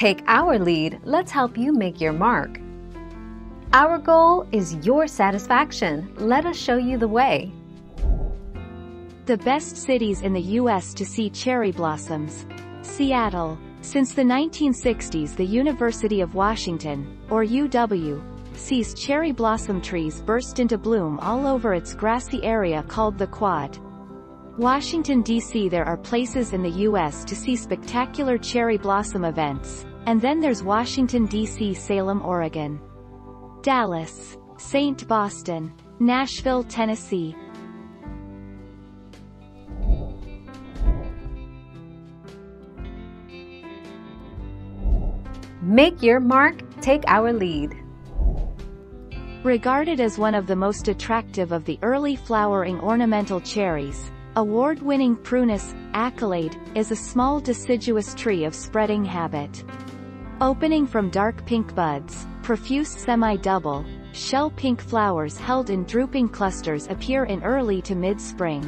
Take our lead, let's help you make your mark. Our goal is your satisfaction. Let us show you the way. The best cities in the U.S. to see cherry blossoms. Seattle. Since the 1960s, the University of Washington, or UW, sees cherry blossom trees burst into bloom all over its grassy area called the Quad. Washington, D.C. There are places in the U.S. to see spectacular cherry blossom events, and then there's Washington, D.C. Salem, Oregon. Dallas. St. Boston. Nashville, Tennessee. Make your mark, take our lead. Regarded as one of the most attractive of the early flowering ornamental cherries, award-winning Prunus accolade is a small deciduous tree of spreading habit. Opening from dark pink buds, profuse semi-double, shell-pink flowers held in drooping clusters appear in early to mid-spring.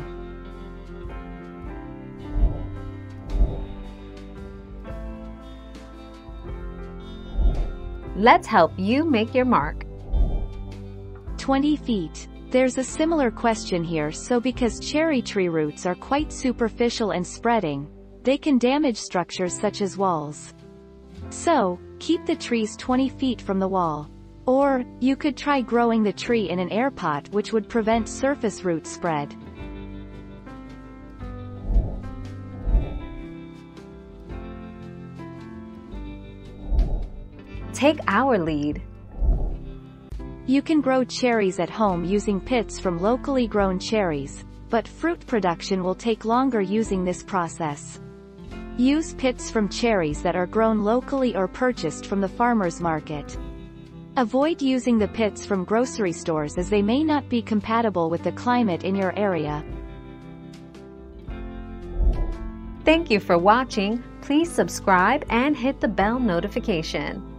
Let's help you make your mark. 20 feet. There's a similar question here, so because cherry tree roots are quite superficial and spreading, they can damage structures such as walls. So, keep the trees 20 feet from the wall. Or, you could try growing the tree in an air pot, which would prevent surface root spread. Take our lead. You can grow cherries at home using pits from locally grown cherries, but fruit production will take longer using this process. Use pits from cherries that are grown locally or purchased from the farmer's market. Avoid using the pits from grocery stores as they may not be compatible with the climate in your area. Thank you for watching. Please subscribe and hit the bell notification.